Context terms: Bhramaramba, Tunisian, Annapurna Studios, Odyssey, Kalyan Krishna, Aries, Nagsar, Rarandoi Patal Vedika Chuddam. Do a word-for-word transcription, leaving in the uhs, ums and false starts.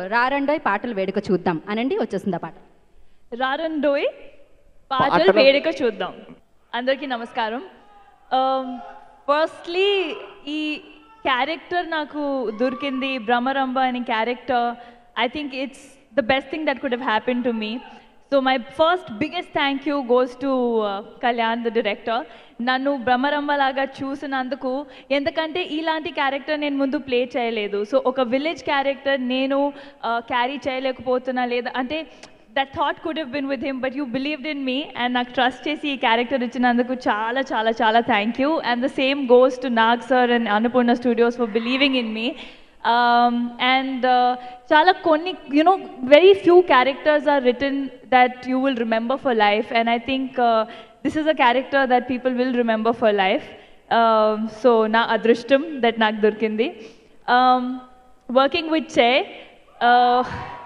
Rarandoi Patal Vedika Chuddam. Anandi, vachesindi paata. Rarandoi Patal Vedika Chuddam. Andariki namaskaram. Um, firstly, ee character naaku dorkindi, Bhramaramba ani character, I think it's the best thing that could have happened to me. So my first biggest thank you goes to uh, Kalyan, the director. Nannu Bhramaramba laga choosinanduku, endukante ilanti character nenu mundu play cheyaledu. So oka village character nenu uh, carry cheyalekapotuna leda ante that thought could have been with him, but you believed in me and I trust chesi character ichinanduku chala chala chala thank you. And the same goes to Nagsar and Annapurna Studios for believing in me. Um, and uh, chala konni, you know, very few characters are written that you will remember for life, and I think uh, this is a character that people will remember for life. Um, so na adrishtam that nak dorkindi. Um, working with Che. Uh,